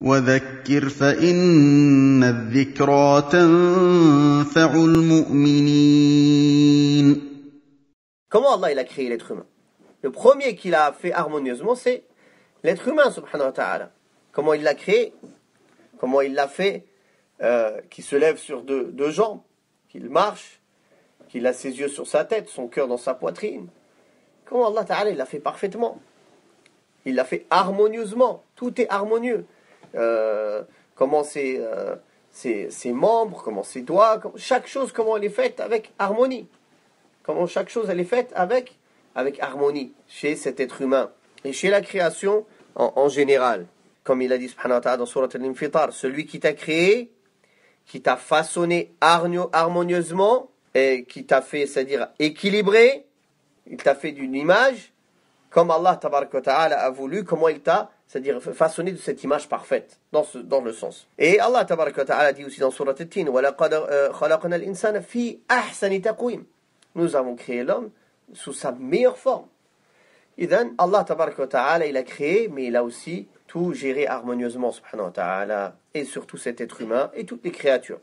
وذكر فإن الذكرى تنفع المؤمنين. Comment Allah il a créé l'être humain? Le premier qu'il a fait harmonieusement, c'est l'être humain, subhanahu wa ta'ala. Comment il l'a créé? Comment il l'a fait qu'il se lève sur deux jambes, qu'il marche, qu'il a ses yeux sur sa tête, son cœur dans sa poitrine. Comment Allah ta'ala il l'a fait parfaitement. Il l'a fait harmonieusement. Tout est harmonieux. Comment ses membres, comment ses doigts, chaque chose, comment elle est faite avec harmonie. Comment chaque chose elle est faite avec harmonie chez cet être humain et chez la création en général. Comme il a dit subhanahu wa ta'ala dans Sourate Al-Infitar, celui qui t'a créé, qui t'a façonné harmonieusement et qui t'a fait, c'est-à-dire équilibré, il t'a fait d'une image comme Allah ta'ala a voulu, comment il t'a, c'est-à-dire façonné de cette image parfaite, dans le sens. Et Allah ta'ala dit aussi dans Sourate At-Tin, nous avons créé l'homme sous sa meilleure forme. Et donc, Allah ta'ala, il a créé, mais il a aussi tout géré harmonieusement, subhanahu wa ta'ala, et surtout cet être humain et toutes les créatures.